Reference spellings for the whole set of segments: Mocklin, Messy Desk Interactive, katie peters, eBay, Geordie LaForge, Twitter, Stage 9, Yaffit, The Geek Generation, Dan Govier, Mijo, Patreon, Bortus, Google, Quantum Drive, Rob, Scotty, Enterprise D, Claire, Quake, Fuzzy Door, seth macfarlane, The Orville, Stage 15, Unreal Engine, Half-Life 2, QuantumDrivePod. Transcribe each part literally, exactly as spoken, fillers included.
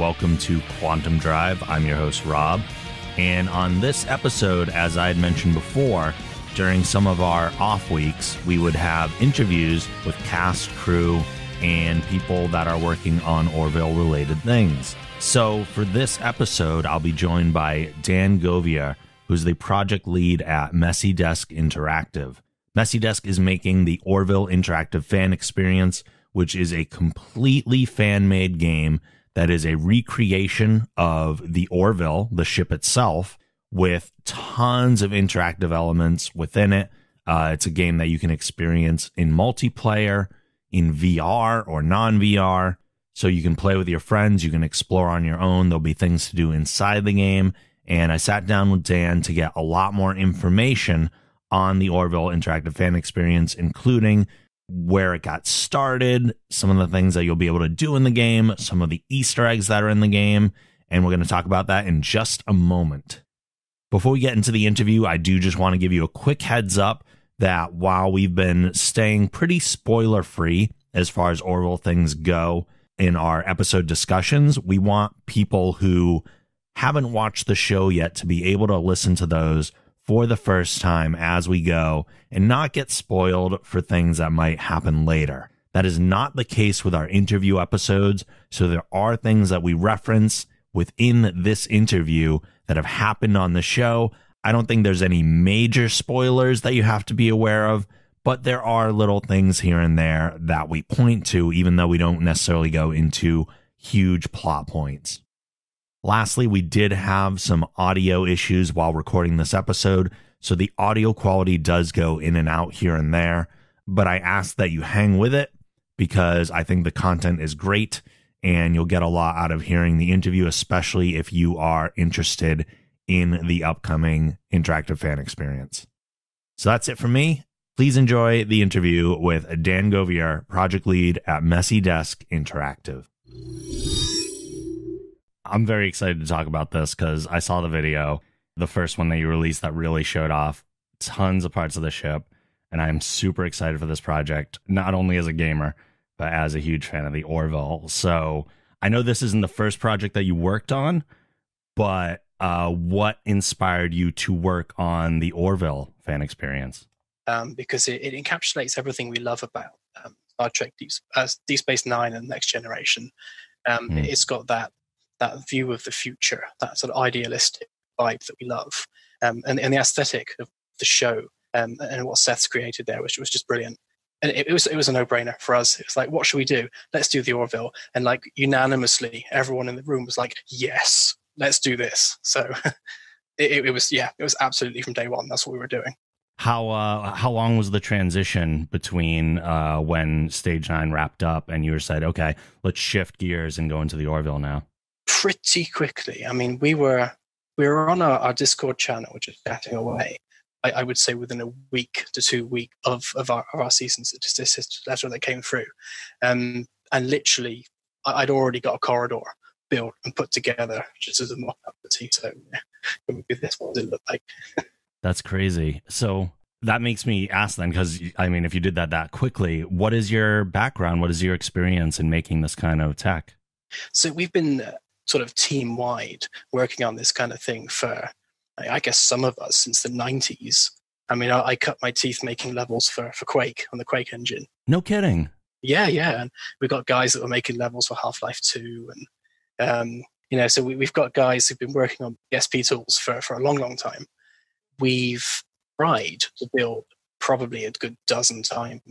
welcome to Quantum Drive. I'm your host, Rob. And on this episode, as I had mentioned before, during some of our off weeks, we would have interviews with cast, crew, and people that are working on Orville-related things. So for this episode, I'll be joined by Dan Govier, who's the project lead at Messy Desk Interactive. Messy Desk is making the Orville Interactive Fan Experience, which is a completely fan-made game that is a recreation of the Orville, the ship itself, with tons of interactive elements within it. Uh, it's a game that you can experience in multiplayer, in V R or non-V R. So you can play with your friends, you can explore on your own. There'll be things to do inside the game. And I sat down with Dan to get a lot more information on the Orville Interactive Fan Experience, including where it got started, some of the things that you'll be able to do in the game, some of the Easter eggs that are in the game, and we're going to talk about that in just a moment. Before we get into the interview, I do just want to give you a quick heads up that while we've been staying pretty spoiler-free as far as Orville things go in our episode discussions, we want people who haven't watched the show yet to be able to listen to those for the first time as we go and not get spoiled for things that might happen later. That is not the case with our interview episodes, so there are things that we reference within this interview that have happened on the show. I don't think there's any major spoilers that you have to be aware of, but there are little things here and there that we point to, even though we don't necessarily go into huge plot points. Lastly, we did have some audio issues while recording this episode, so the audio quality does go in and out here and there, but I ask that you hang with it because I think the content is great and you'll get a lot out of hearing the interview, especially if you are interested in the upcoming interactive fan experience. So that's it for me. Please enjoy the interview with Dan Govier, project lead at Messy Desk Interactive. I'm very excited to talk about this because I saw the video, the first one that you released that really showed off tons of parts of the ship, and I'm super excited for this project, not only as a gamer, but as a huge fan of the Orville. So I know this isn't the first project that you worked on, but uh, what inspired you to work on the Orville fan experience? Um, because it, it encapsulates everything we love about um, Star Trek, Deep, uh, Deep Space Nine and Next Generation. Um, mm. It's got that that view of the future, that sort of idealistic vibe that we love, um, and, and the aesthetic of the show um, and what Seth's created there, which was just brilliant. And it, it was it was a no-brainer for us. It was like, what should we do? Let's do the Orville. And like unanimously, everyone in the room was like, yes, let's do this. So it, it was, yeah, it was absolutely from day one. That's what we were doing. How uh, how long was the transition between uh, when Stage nine wrapped up and you were said, okay, let's shift gears and go into the Orville now? Pretty quickly. I mean, we were we were on our, our Discord channel, which is chatting away. I, I would say within a week to two weeks of of our, of our season statistics letter that came through, um, and literally, I'd already got a corridor built and put together just as a mock-up. So yeah, it would be this. What does it look like? That's crazy. So that makes me ask then, because I mean, if you did that that quickly, what is your background? What is your experience in making this kind of tech? So we've been Uh, sort of team-wide working on this kind of thing for, I guess, some of us since the nineties. I mean, I, I cut my teeth making levels for, for Quake on the Quake engine. No kidding. Yeah, yeah. And we've got guys that were making levels for Half-Life two. And, um, you know, so we, we've got guys who've been working on E S P tools for, for a long, long time. We've tried to build probably a good dozen times,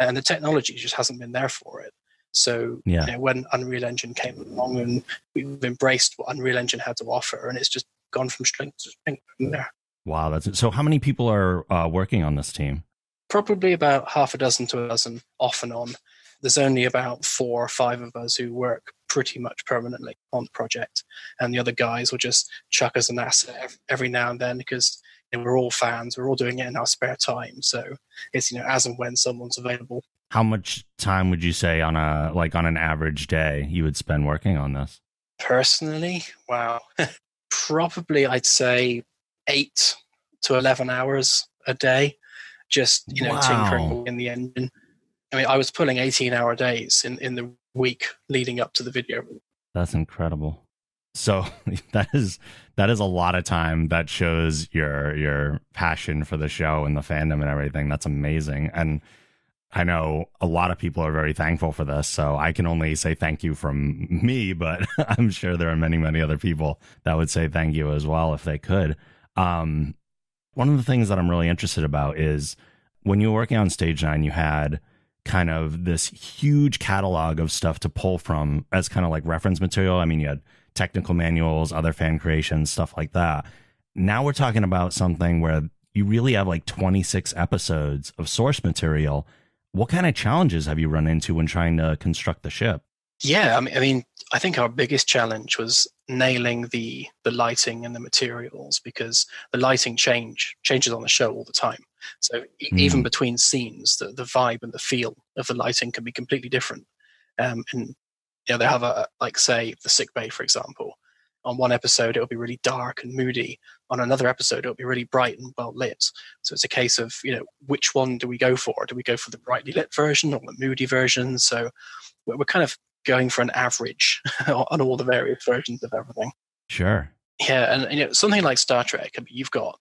and the technology just hasn't been there for it. So yeah. You know, when Unreal Engine came along, and we've embraced what Unreal Engine had to offer, and it's just gone from strength to strength from there. Wow, that's it. So how many people are uh, working on this team? Probably about half a dozen to a dozen, off and on. There's only about four or five of us who work pretty much permanently on the project, and the other guys will just chuck us an asset every now and then because you know, we're all fans. We're all doing it in our spare time, so it's you know as and when someone's available. How much time would you say on a like on an average day you would spend working on this? Personally, wow, probably I'd say eight to eleven hours a day, just you know wow. tinkering in the engine. I mean, I was pulling eighteen-hour days in in the week leading up to the video That's incredible. So that is that is a lot of time. That shows your your passion for the show and the fandom and everything. That's amazing. And I know a lot of people are very thankful for this, so I can only say thank you from me, but I'm sure there are many, many other people that would say thank you as well if they could. Um, one of the things that I'm really interested about is when you were working on Stage nine, you had kind of this huge catalog of stuff to pull from as kind of like reference material. I mean, you had technical manuals, other fan creations, stuff like that. Now we're talking about something where you really have like twenty-six episodes of source material. What kind of challenges have you run into when trying to construct the ship? Yeah, I mean, I mean, I think our biggest challenge was nailing the the lighting and the materials, because the lighting change changes on the show all the time. So e- mm. even between scenes, the, the vibe and the feel of the lighting can be completely different. Um, and you know, they have a like say the sick bay, for example. On one episode, it'll be really dark and moody. On another episode, it'll be really bright and well lit. So it's a case of, you know, which one do we go for? Do we go for the brightly lit version or the moody version? So we're kind of going for an average on all the various versions of everything. Sure. Yeah, and, and you know, something like Star Trek, I mean, you've got,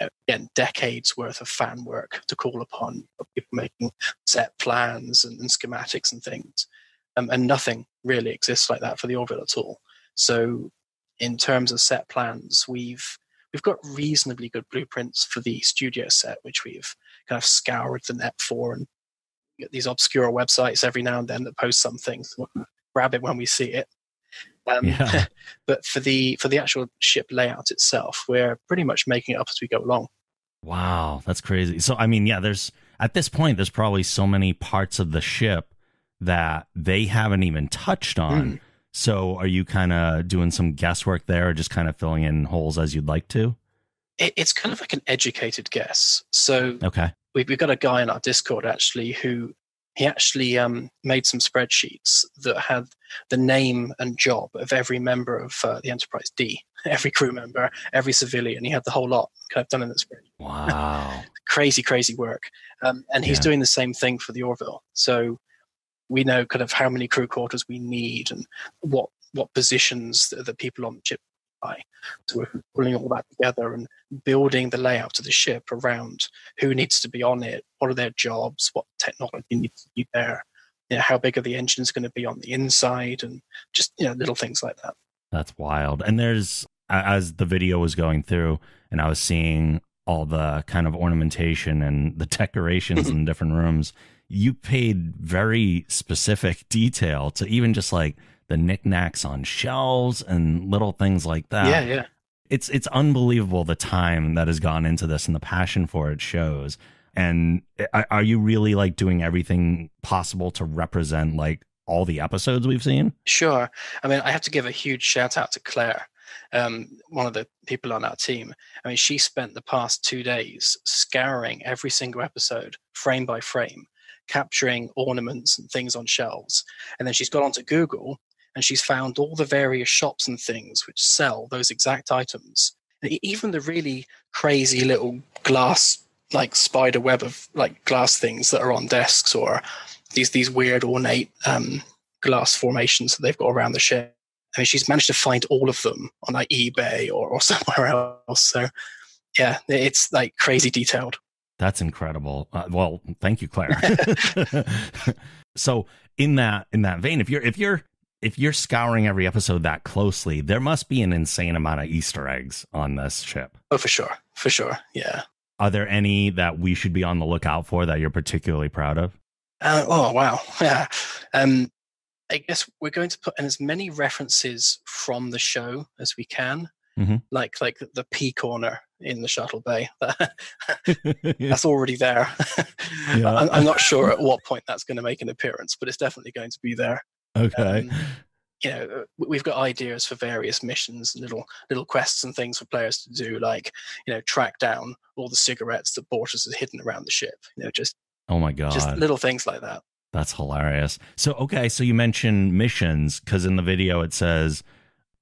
you know, again, decades worth of fan work to call upon, of people making set plans and, and schematics and things, um, and nothing really exists like that for the Orville at all. So in terms of set plans, we've we've got reasonably good blueprints for the studio set, which we've kind of scoured the net for, and get these obscure websites every now and then that post something, so we'll grab it when we see it. Um, yeah. But for the for the actual ship layout itself, we're pretty much making it up as we go along. Wow, that's crazy. So I mean, yeah, there's at this point there's probably so many parts of the ship that they haven't even touched on. Mm. So are you kind of doing some guesswork there, or just kind of filling in holes as you'd like to? It, it's kind of like an educated guess. So okay. we've, we've got a guy in our Discord, actually, who he actually um, made some spreadsheets that had the name and job of every member of uh, the Enterprise D, every crew member, every civilian. He had the whole lot kind of done in the spreadsheet. Wow. Crazy, crazy work. Um, and he's yeah. doing the same thing for the Orville. So we know kind of how many crew quarters we need and what what positions the, the people on the ship by. So we're pulling all that together and building the layout of the ship around who needs to be on it, what are their jobs, what technology needs to be there, you know, how big are the engines going to be on the inside, and just, you know, little things like that. That's wild. And there's, as the video was going through and I was seeing all the kind of ornamentation and the decorations in different rooms, you paid very specific detail to even just like the knickknacks on shelves and little things like that. Yeah, yeah. It's, it's unbelievable the time that has gone into this and the passion for it shows. And are you really like doing everything possible to represent like all the episodes we've seen? Sure. I mean, I have to give a huge shout out to Claire, um, one of the people on our team. I mean, she spent the past two days scouring every single episode, frame by frame, capturing ornaments and things on shelves. And then she's gone onto Google and she's found all the various shops and things which sell those exact items. And even the really crazy little glass, like spider web of like glass things that are on desks, or these, these weird ornate um, glass formations that they've got around the ship. I mean, she's managed to find all of them on like eBay or, or somewhere else. So yeah, it's like crazy detailed. That's incredible. Uh, well, thank you, Claire. So in that in that vein, if you're if you're if you're scouring every episode that closely, there must be an insane amount of Easter eggs on this ship. Oh, for sure, for sure, yeah. Are there any that we should be on the lookout for that you're particularly proud of? Uh, oh wow, yeah. Um, I guess we're going to put in as many references from the show as we can. Mm-hmm. Like like the P corner in the shuttle bay. That's already there. Yeah. I'm, I'm not sure at what point that's going to make an appearance, but it's definitely going to be there. Okay. Um, you know, we've got ideas for various missions, little little quests and things for players to do, like, you know, track down all the cigarettes that Bortus has hidden around the ship. You know, just oh my god, just little things like that. That's hilarious. So okay, so you mentioned missions because in the video it says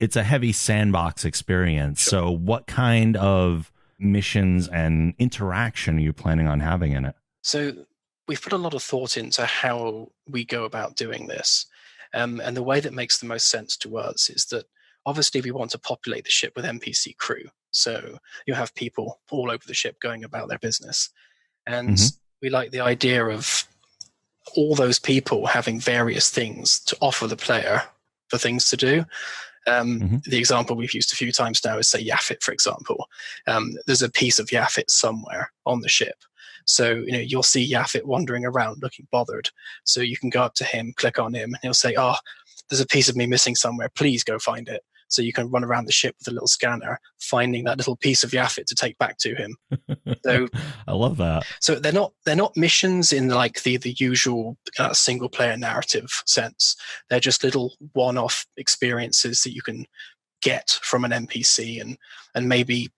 it's a heavy sandbox experience. Sure. So what kind of missions and interaction are you planning on having in it? So we've put a lot of thought into how we go about doing this. Um, and the way that makes the most sense to us is that obviously we want to populate the ship with N P C crew. So you have people all over the ship going about their business. And mm-hmm. we like the idea of all those people having various things to offer the player for things to do. Um, mm-hmm. The example we've used a few times now is, say, Yaffit, for example. Um, there's a piece of Yaffit somewhere on the ship. So, you know, you'll see Yaffit wandering around looking bothered. So you can go up to him, click on him, and he'll say, oh, there's a piece of me missing somewhere. Please go find it. So you can run around the ship with a little scanner, finding that little piece of Yaffit to take back to him. So I love that. So they're not they're not missions in like the the usual uh, single player narrative sense. They're just little one off experiences that you can get from an N P C, and and maybe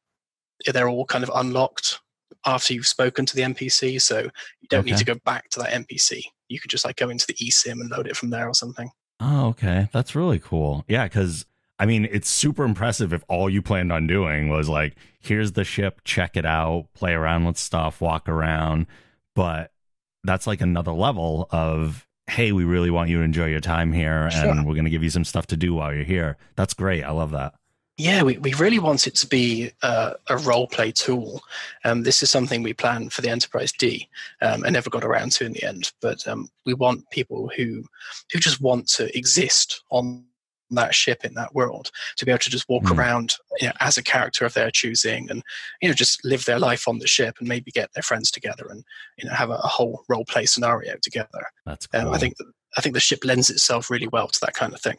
they're all kind of unlocked after you've spoken to the N P C. So you don't okay. need to go back to that N P C. You could just like go into the eSIM and load it from there or something. Oh, okay, that's really cool. Yeah, because. I mean, it's super impressive if all you planned on doing was like, here's the ship, check it out, play around with stuff, walk around. But that's like another level of, hey, we really want you to enjoy your time here, sure. and we're going to give you some stuff to do while you're here. That's great. I love that. Yeah, we, we really want it to be uh, a role play tool. Um, this is something we planned for the Enterprise D um, and never got around to in the end. But um, we want people who who just want to exist on that ship in that world, to be able to just walk mm. around, you know, as a character of their choosing, and you know, just live their life on the ship, and maybe get their friends together, and you know, have a, a whole role play scenario together. That's cool. um, I think I think the ship lends itself really well to that kind of thing.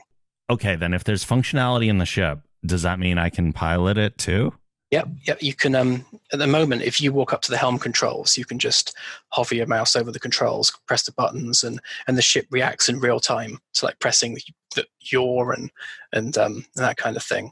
Okay, then if there's functionality in the ship, does that mean I can pilot it too? Yep, yep. You can. Um, at the moment, if you walk up to the helm controls, you can just hover your mouse over the controls, press the buttons, and and the ship reacts in real time to like pressing the, the yaw and and um and that kind of thing.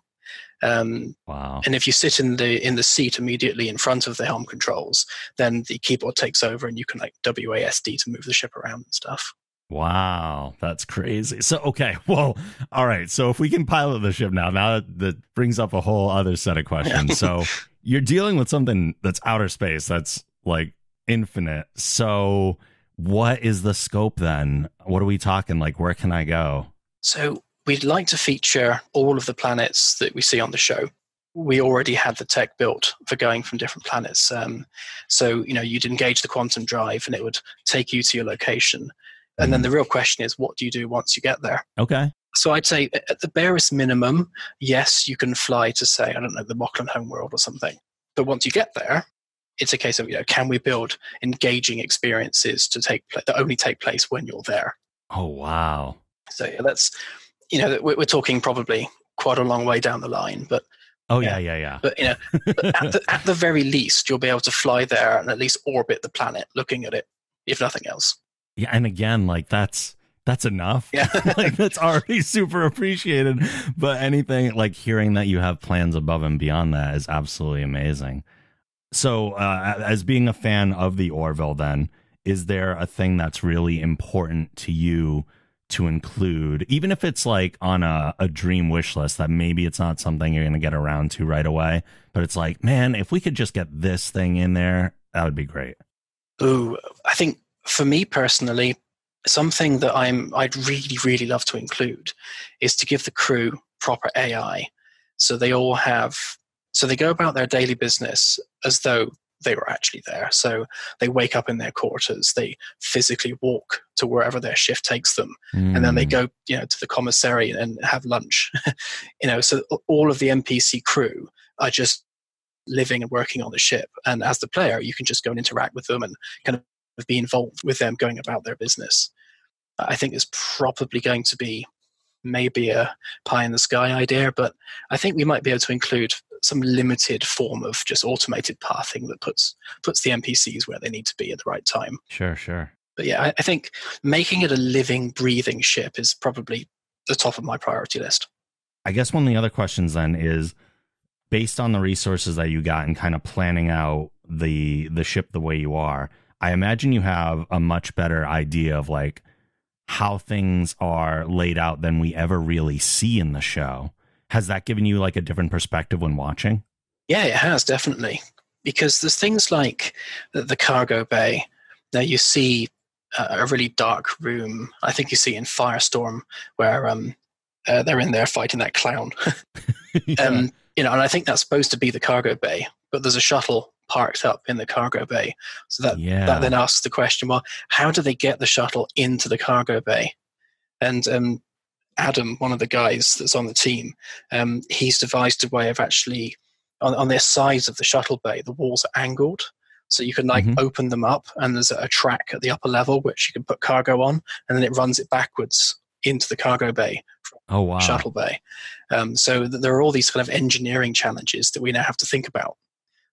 Um, wow. And if you sit in the in the seat immediately in front of the helm controls, then the keyboard takes over, and you can like W A S D to move the ship around and stuff. Wow, that's crazy. So, okay, well, all right. So if we can pilot the ship now, now that, that brings up a whole other set of questions. So you're dealing with something that's outer space, that's like infinite. So what is the scope then? What are we talking? Like, where can I go? So we'd like to feature all of the planets that we see on the show. We already had the tech built for going from different planets. Um, so, you know, you'd engage the quantum drive and it would take you to your location. And then the real question is, what do you do once you get there? Okay. So I'd say at the barest minimum, yes, you can fly to, say, I don't know, the Mocklin homeworld or something. But once you get there, it's a case of, you know, can we build engaging experiences to take pl- that only take place when you're there? Oh, wow. So yeah, that's, you know, we're talking probably quite a long way down the line, but... Oh, yeah, yeah, yeah. yeah. But, you know, but at, the, at the very least, you'll be able to fly there and at least orbit the planet looking at it, if nothing else. Yeah, and again, like that's that's enough. Yeah. Like that's already super appreciated. But anything like hearing that you have plans above and beyond that is absolutely amazing. So, uh, as being a fan of the Orville, then, is there a thing that's really important to you to include, even if it's like on a, a dream wish list that maybe it's not something you're going to get around to right away? But it's like, man, if we could just get this thing in there, that would be great. Ooh, I think. For me personally, something that I'm, I'd really, really love to include is to give the crew proper A I. So they all have, so they go about their daily business as though they were actually there. So they wake up in their quarters, they physically walk to wherever their shift takes them, mm. and then they go, you know, to the commissary and have lunch. You know, so all of the N P C crew are just living and working on the ship. And as the player, you can just go and interact with them and kind of be involved with them going about their business. I think it's probably going to be maybe a pie in the sky idea, but I think we might be able to include some limited form of just automated pathing that puts puts the N P Cs where they need to be at the right time. Sure, sure. But yeah, I, I think making it a living, breathing ship is probably the top of my priority list. I guess one of the other questions then is, based on the resources that you got and kind of planning out the the ship the way you are, I imagine you have a much better idea of like how things are laid out than we ever really see in the show. Has that given you like a different perspective when watching? Yeah, it has, definitely. Because there's things like the, the cargo bay. Now you see a really dark room. I think you see in Firestorm where um, uh, they're in there fighting that clown. yeah. um, you know, and I think that's supposed to be the cargo bay, but there's a shuttle parked up in the cargo bay. So that, yeah. that then asks the question, well, how do they get the shuttle into the cargo bay? And um, Adam, one of the guys that's on the team, um, he's devised a way of actually, on, on their sides of the shuttle bay, the walls are angled. So you can like mm-hmm. open them up, and there's a track at the upper level which you can put cargo on, and then it runs it backwards into the cargo bay. Oh wow! Shuttle bay. Um, so th- there are all these kind of engineering challenges that we now have to think about.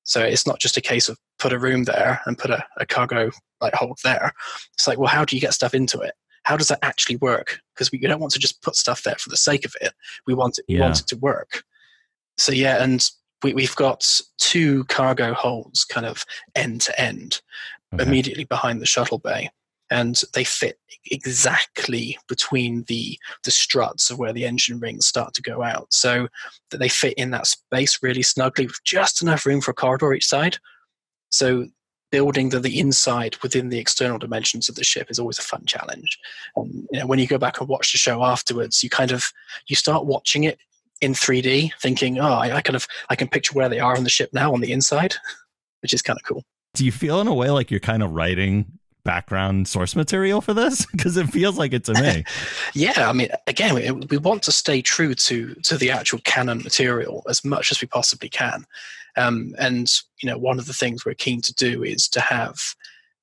So it's not just a case of put a room there and put a, a cargo like hold there. It's like, well, how do you get stuff into it? How does that actually work? Because we you don't want to just put stuff there for the sake of it. We want it, yeah. we want it to work. So yeah, and. We, we've got two cargo holds kind of end to end immediately behind the shuttle bay, and they fit exactly between the, the struts of where the engine rings start to go out, so that they fit in that space really snugly with just enough room for a corridor each side. So building the, the inside within the external dimensions of the ship is always a fun challenge. Um, you know, when you go back and watch the show afterwards, you kind of you start watching it in three D, thinking, oh, I, I kind of I can picture where they are on the ship now on the inside, which is kind of cool. Do you feel in a way like you're kind of writing background source material for this? Because it feels like it to me. yeah, I mean, again, we, we want to stay true to to the actual canon material as much as we possibly can. Um, and you know, one of the things we're keen to do is to have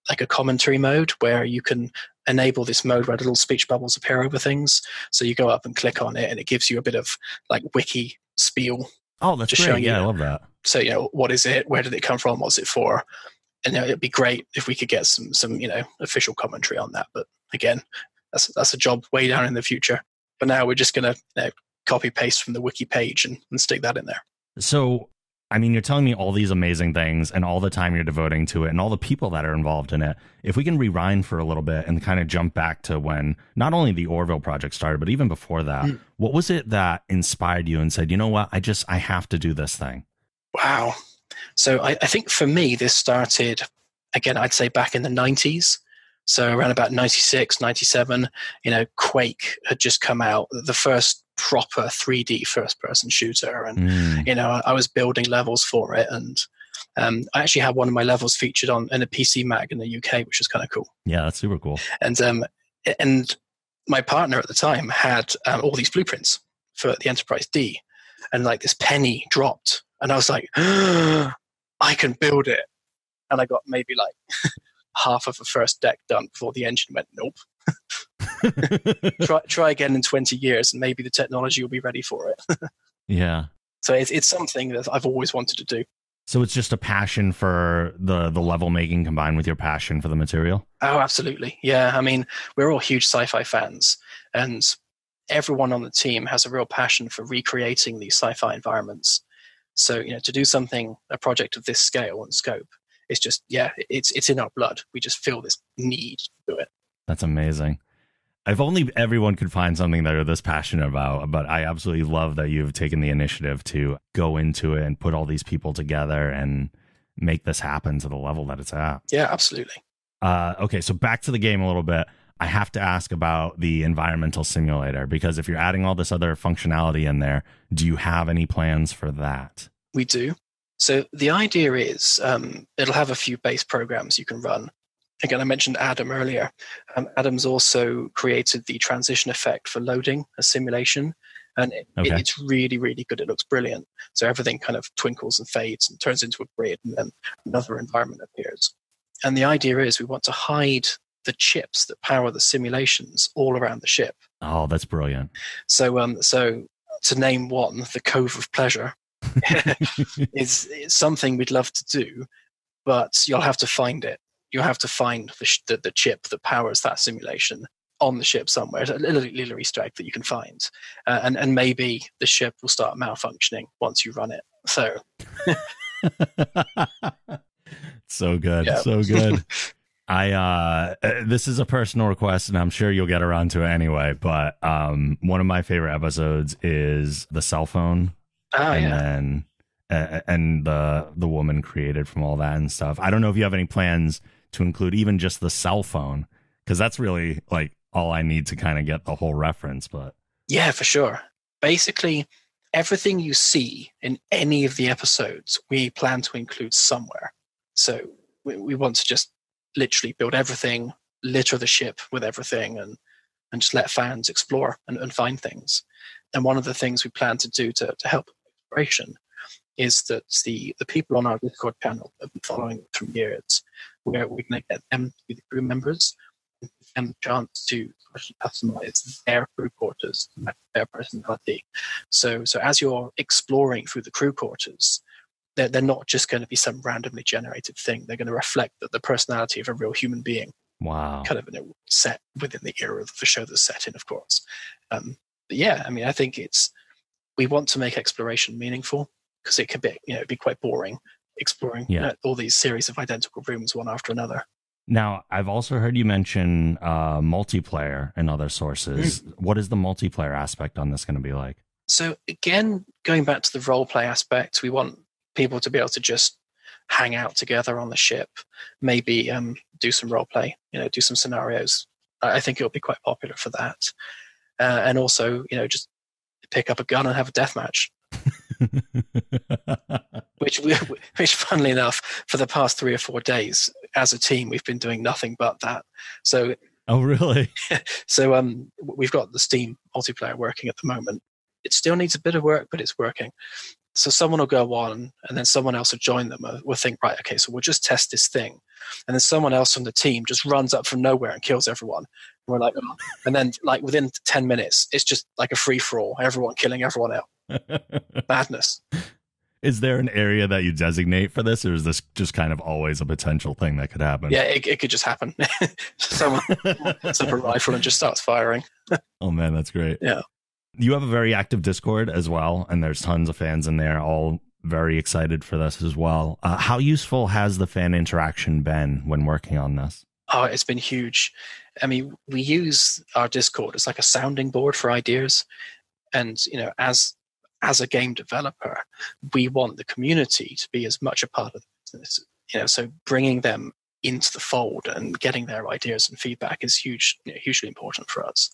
like a commentary mode where you can enable this mode where little speech bubbles appear over things. So you go up and click on it and it gives you a bit of like wiki spiel. Oh, that's just great. Yeah, you, I love that. So, you know, what is it? Where did it come from? What's it for? And you know, it'd be great if we could get some, some, you know, official commentary on that. But again, that's, that's a job way down in the future. But now we're just going to you know, copy paste from the wiki page and, and stick that in there. So, I mean, you're telling me all these amazing things and all the time you're devoting to it and all the people that are involved in it. If we can rewind for a little bit and kind of jump back to when not only the Orville project started, but even before that, mm. what was it that inspired you and said, you know what, I just, I have to do this thing? Wow. So I, I think for me, this started, again, I'd say back in the nineties. So around about ninety-six, ninety-seven, you know, Quake had just come out, the first proper three D first-person shooter, and mm. you know, I was building levels for it, and um, I actually had one of my levels featured on in a P C mag in the U K, which was kind of cool. Yeah, that's super cool. And um, and my partner at the time had um, all these blueprints for the Enterprise D, and like this penny dropped, and I was like, oh, I can build it, and I got maybe like half of the first deck done before the engine went nope. try, try again in twenty years and maybe the technology will be ready for it. yeah. So it's it's something that I've always wanted to do. So it's just a passion for the, the level making combined with your passion for the material? Oh, absolutely. Yeah. I mean, we're all huge sci-fi fans, and everyone on the team has a real passion for recreating these sci-fi environments. So, you know, to do something, a project of this scale and scope, it's just, yeah, it's it's in our blood. We just feel this need to do it. That's amazing. If only everyone could find something they're this passionate about, but I absolutely love that you've taken the initiative to go into it and put all these people together and make this happen to the level that it's at. Yeah, absolutely. Uh, okay, so back to the game a little bit. I have to ask about the environmental simulator, because if you're adding all this other functionality in there, do you have any plans for that? We do. So the idea is um, it'll have a few base programs you can run. Again, I mentioned Adam earlier. Um, Adam's also created the transition effect for loading a simulation, and it, okay. it, it's really, really good. It looks brilliant. So everything kind of twinkles and fades and turns into a grid, and then another environment appears. And the idea is we want to hide the chips that power the simulations all around the ship. Oh, that's brilliant. So, um, so to name one, the Cove of Pleasure is, is something we'd love to do, but you'll have to find it. You have to find the, sh- the the chip that powers that simulation on the ship somewhere. It's a little, little Easter egg that you can find. Uh, and, and maybe the ship will start malfunctioning once you run it. So. so good. Yeah. So good. I uh, this is a personal request, and I'm sure you'll get around to it anyway. But um, one of my favorite episodes is the cell phone. Oh, and yeah. Then, uh, and the the woman created from all that and stuff. I don't know if you have any plans to include even just the cell phone, because that's really like all I need to kind of get the whole reference. But yeah, for sure. Basically, everything you see in any of the episodes, we plan to include somewhere. So we, we want to just literally build everything, litter the ship with everything, and and just let fans explore and, and find things. And one of the things we plan to do to, to help exploration is that the, the people on our Discord channel have been following for years, where we're going to get them to be the crew members and the chance to customize their crew quarters, their personality. So so as you're exploring through the crew quarters, they're, they're not just going to be some randomly generated thing. They're going to reflect the, the personality of a real human being. Wow. Kind of in a set within the era of the show that's set in, of course. Um, but yeah, I mean, I think it's, we want to make exploration meaningful because it could be, you know, it'd be quite boring exploring yeah. you know, all these series of identical rooms one after another. Now, I've also heard you mention uh, multiplayer and other sources. Mm. What is the multiplayer aspect on this going to be like? So again, going back to the role play aspect, we want people to be able to just hang out together on the ship, maybe um, do some role play, you know, do some scenarios. I think it'll be quite popular for that. Uh, and also, you know, just pick up a gun and have a death match. which, we, which, funnily enough, for the past three or four days, as a team, we've been doing nothing but that. So, oh, really? So, um, we've got the Steam multiplayer working at the moment. It still needs a bit of work, but it's working. So someone will go on, and then someone else will join them. We'll think, right, okay, so we'll just test this thing, and then someone else from the team just runs up from nowhere and kills everyone. And we're like, oh. And then like within ten minutes, it's just like a free for all, everyone killing everyone else. Madness. Is there an area that you designate for this, or is this just kind of always a potential thing that could happen? Yeah, it, it could just happen. Someone picks up a rifle and just starts firing. Oh man, that's great. Yeah. You have a very active Discord as well, and there's tons of fans in there, all very excited for this as well. Uh, how useful has the fan interaction been when working on this? Oh, it's been huge. I mean, we use our Discord as like a sounding board for ideas. And, you know, as as a game developer, we want the community to be as much a part of the business. You know, so bringing them into the fold and getting their ideas and feedback is huge, you know, hugely important for us.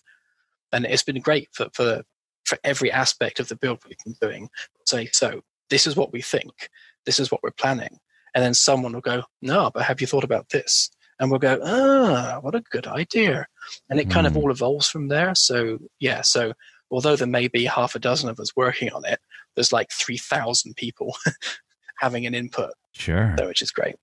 And it's been great for, for for every aspect of the build we've been doing. Say, so this is what we think. This is what we're planning. And then someone will go, no, but have you thought about this? And we'll go, ah, what a good idea. And it mm. kind of all evolves from there. So, yeah. So although there may be half a dozen of us working on it, there's like three thousand people having an input. Sure. So, which is great.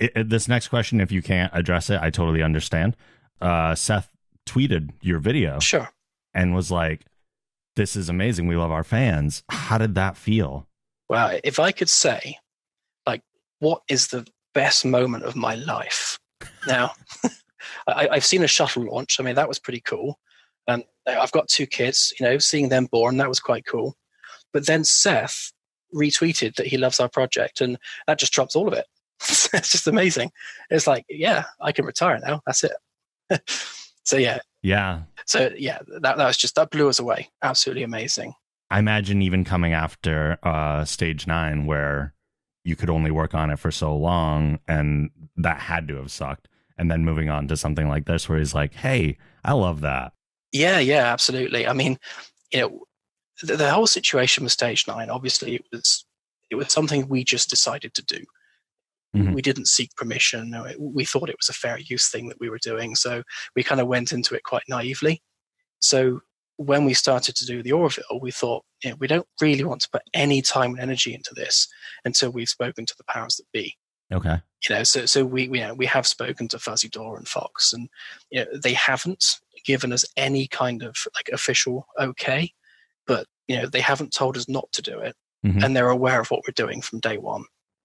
It, it, this next question, if you can't address it, I totally understand. Uh, Seth tweeted your video. Sure. And was like, this is amazing. We love our fans. How did that feel? Well, if I could say, like, what is the best moment of my life? Now, I, I've seen a shuttle launch. I mean, that was pretty cool. And um, I've got two kids, you know, seeing them born. That was quite cool. But then Seth retweeted that he loves our project, and that just drops all of it. It's just amazing. It's like, yeah, I can retire now. That's it. So, yeah. Yeah. So, yeah, that, that was just, that blew us away. Absolutely amazing. I imagine even coming after uh, Stage nine, where you could only work on it for so long, and that had to have sucked. And then moving on to something like this, where he's like, hey, I love that. Yeah, yeah, absolutely. I mean, you know, the, the whole situation with Stage nine, obviously, it was, it was something we just decided to do. Mm-hmm. We didn't seek permission. We thought it was a fair use thing that we were doing. So we kind of went into it quite naively. So when we started to do the Orville, we thought, you know, we don't really want to put any time and energy into this until we've spoken to the powers that be. Okay. You know, so, so we, we, you know, we have spoken to Fuzzy Door and Fox, and you know, they haven't given us any kind of like official okay, but you know, they haven't told us not to do it. Mm-hmm. And they're aware of what we're doing from day one.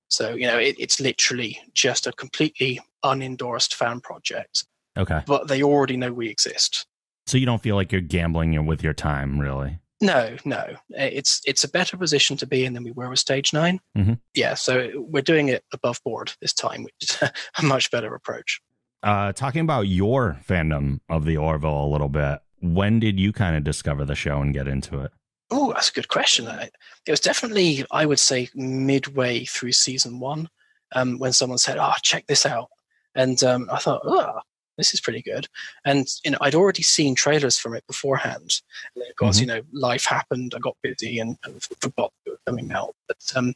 So, you know, it, it's literally just a completely unendorsed fan project. Okay. But they already know we exist. So you don't feel like you're gambling with your time, really? No, no. It's it's a better position to be in than we were with Stage nine. Mm-hmm. Yeah, so we're doing it above board this time, which is a much better approach. Uh, talking about your fandom of the Orville a little bit, when did you kind of discover the show and get into it? Oh, that's a good question. It was definitely, I would say, midway through season one um, when someone said, oh, check this out. And um, I thought, oh, this is pretty good. And you know, I'd already seen trailers from it beforehand. And then, of course, mm-hmm. you know, life happened. I got busy and, and forgot it was coming out. But um,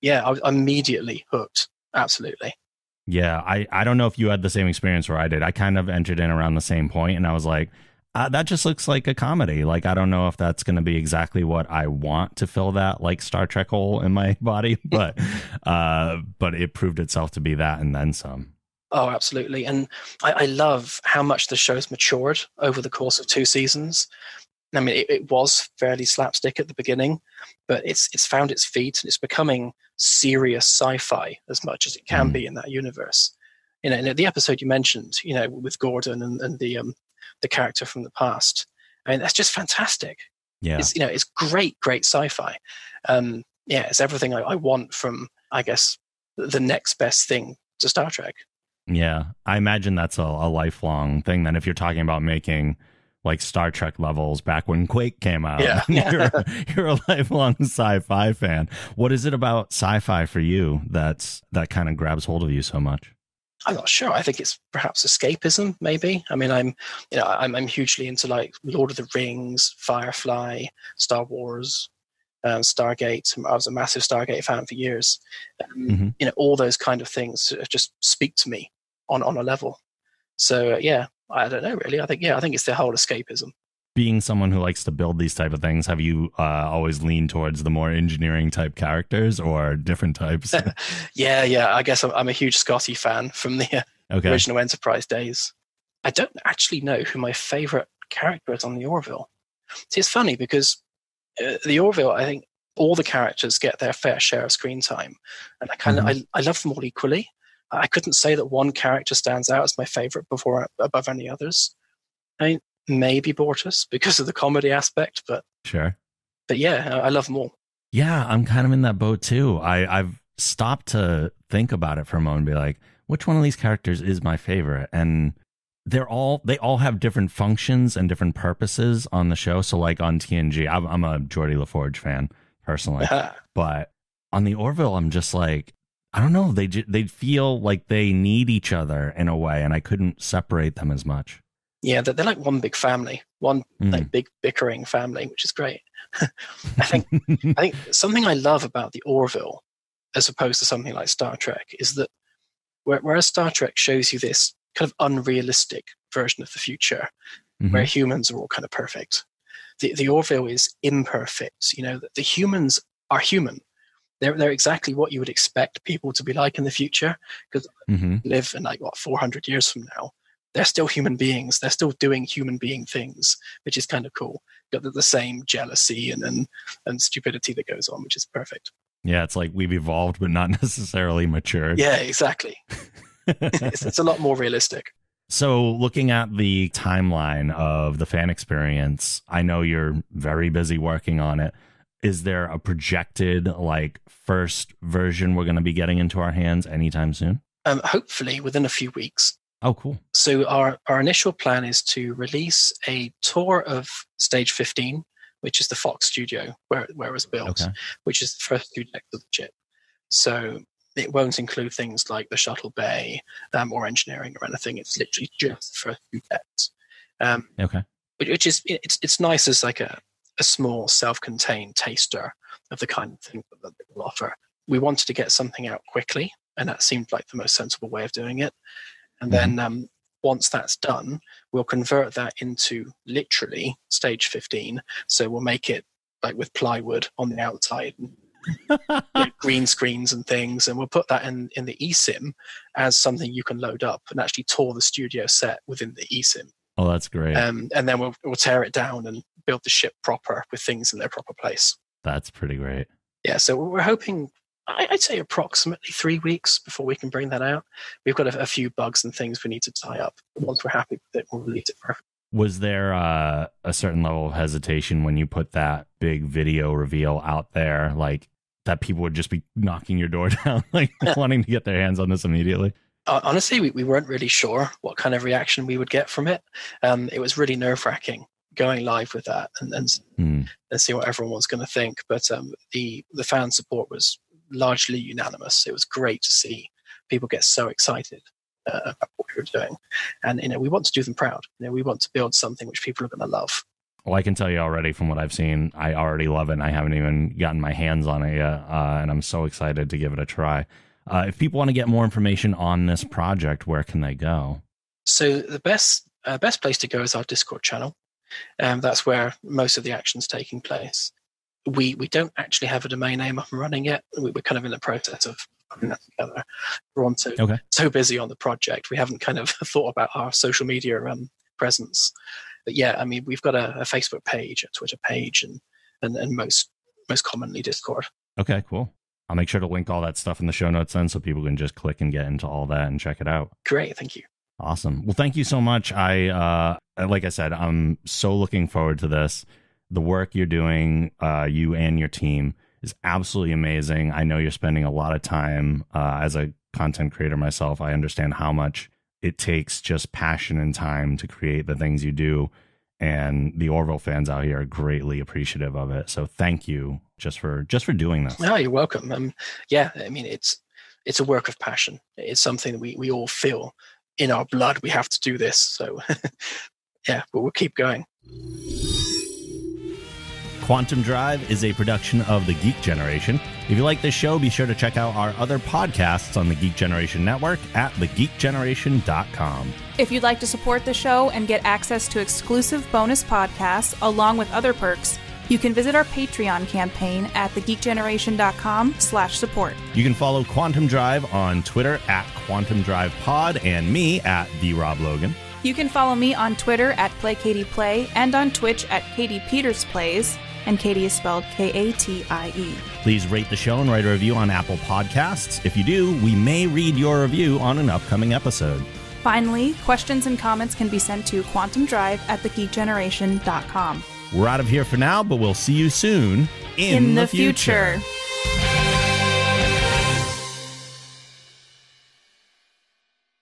yeah, I was immediately hooked. Absolutely. Yeah, I, I don't know if you had the same experience where I did. I kind of entered in around the same point, and I was like, uh, that just looks like a comedy. Like, I don't know if that's going to be exactly what I want to fill that like Star Trek hole in my body, but uh, but it proved itself to be that and then some. Oh, absolutely. And I, I love how much the show's matured over the course of two seasons. I mean, it, it was fairly slapstick at the beginning, but it's it's found its feet and it's becoming serious sci-fi as much as it can mm. be in that universe. You know, and the episode you mentioned, you know, with Gordon and, and the um, the character from the past, I mean, that's just fantastic. Yeah, it's, you know, it's great, great sci-fi. Um, yeah, it's everything I, I want from, I guess, the next best thing to Star Trek. Yeah, I imagine that's a, a lifelong thing. Then, if you're talking about making like Star Trek levels back when Quake came out. Yeah. you're, you're a lifelong sci-fi fan. What is it about sci-fi for you that's that kind of grabs hold of you so much? I'm not sure. I think it's perhaps escapism, maybe. I mean, I'm you know, I'm I'm hugely into like Lord of the Rings, Firefly, Star Wars, um, Stargate. I was a massive Stargate fan for years. Um, mm-hmm. You know, all those kind of things just speak to me on on a level. So uh, yeah. I don't know, really. I think, yeah, I think it's the whole escapism. Being someone who likes to build these type of things, have you uh, always leaned towards the more engineering type characters or different types? yeah, yeah. I guess I'm, I'm a huge Scotty fan from the uh, okay. original Enterprise days. I don't actually know who my favorite character is on The Orville. See, it's funny because uh, The Orville, I think all the characters get their fair share of screen time. And I kind of, mm-hmm. I, I love them all equally. I couldn't say that one character stands out as my favorite before above any others. I mean, maybe Bortus because of the comedy aspect, but sure. But yeah, I love them all. Yeah, I'm kind of in that boat too. I, I've stopped to think about it for a moment and be like, which one of these characters is my favorite? And they're all they all have different functions and different purposes on the show. So like on T N G, I'm, I'm a Geordie LaForge fan personally, but on The Orville, I'm just like, I don't know. They they feel like they need each other in a way, and I couldn't separate them as much. Yeah, they're, they're like one big family, one mm. like big bickering family, which is great. I think I think something I love about The Orville, as opposed to something like Star Trek, is that whereas Star Trek shows you this kind of unrealistic version of the future, mm-hmm. where humans are all kind of perfect, the the Orville is imperfect. You know, the, the humans are human. They're, they're exactly what you would expect people to be like in the future because mm-hmm. live in like, what, four hundred years from now. They're still human beings. They're still doing human being things, which is kind of cool. Got the, the same jealousy and, and and stupidity that goes on, which is perfect. Yeah, it's like we've evolved, but not necessarily matured. Yeah, exactly. it's, it's a lot more realistic. So looking at the timeline of the fan experience, I know you're very busy working on it. Is there a projected like first version we're going to be getting into our hands anytime soon? Um, hopefully within a few weeks. Oh, cool. So our, our initial plan is to release a tour of Stage fifteen, which is the Fox studio where, where it was built, okay. which is the first two decks of the ship. So it won't include things like the shuttle bay um, or engineering or anything. It's literally just the first two decks. Um, okay. Which is, it's, it's nice as like a, a small self-contained taster of the kind of thing that they will offer. We wanted to get something out quickly, and that seemed like the most sensible way of doing it. And mm-hmm. then um, once that's done, we'll convert that into literally Stage fifteen. So we'll make it like with plywood on the outside, and green screens and things. And we'll put that in, in the eSIM as something you can load up and actually tour the studio set within the eSIM. Oh, that's great. Um, and then we'll, we'll tear it down and build the ship proper with things in their proper place. That's pretty great. Yeah, so we're hoping, I'd say approximately three weeks before we can bring that out. We've got a, a few bugs and things we need to tie up. Once we're happy with it, we'll release it perfectly. Was there uh, a certain level of hesitation when you put that big video reveal out there, like that people would just be knocking your door down, like wanting to get their hands on this immediately? Honestly, we, we weren't really sure what kind of reaction we would get from it. Um, it was really nerve-wracking going live with that and and, mm. and see what everyone was going to think. But um, the, the fan support was largely unanimous. It was great to see people get so excited uh, about what we were doing. And, you know, we want to do them proud. You know, we want to build something which people are going to love. Well, I can tell you already from what I've seen, I already love it. And I haven't even gotten my hands on it yet. Uh, and I'm so excited to give it a try. Uh, if people want to get more information on this project, where can they go? So the best uh, best place to go is our Discord channel. Um, that's where most of the action's taking place. We we don't actually have a domain name up and running yet. We, we're kind of in the process of putting that together. We're on so, okay. so busy on the project. We haven't kind of thought about our social media um, presence. But yeah, I mean, we've got a, a Facebook page, a Twitter page, and, and, and most most commonly Discord. Okay, cool. I'll make sure to link all that stuff in the show notes then so people can just click and get into all that and check it out. Great. Thank you. Awesome. Well, thank you so much. I, uh, like I said, I'm so looking forward to this. The work you're doing, uh, you and your team, is absolutely amazing. I know you're spending a lot of time uh, as a content creator myself. I understand how much it takes just passion and time to create the things you do. And the Orville fans out here are greatly appreciative of it. So thank you just for just for doing this. Oh, you're welcome. Um, yeah, I mean, it's it's a work of passion. It's something that we, we all feel in our blood. We have to do this. So yeah, but we'll keep going. Quantum Drive is a production of The Geek Generation. If you like this show, be sure to check out our other podcasts on the Geek Generation Network at the geek generation dot com. If you'd like to support the show and get access to exclusive bonus podcasts along with other perks, you can visit our Patreon campaign at the geek generation dot com slash support. You can follow Quantum Drive on Twitter at Quantum Drive Pod and me at the rob logan. You can follow me on Twitter at play katie play and on Twitch at Katie Peters Plays. And Katie is spelled K A T I E. Please rate the show and write a review on Apple Podcasts. If you do, we may read your review on an upcoming episode. Finally, questions and comments can be sent to quantum drive at the geek generation dot com. We're out of here for now, but we'll see you soon in, in the, the future. future.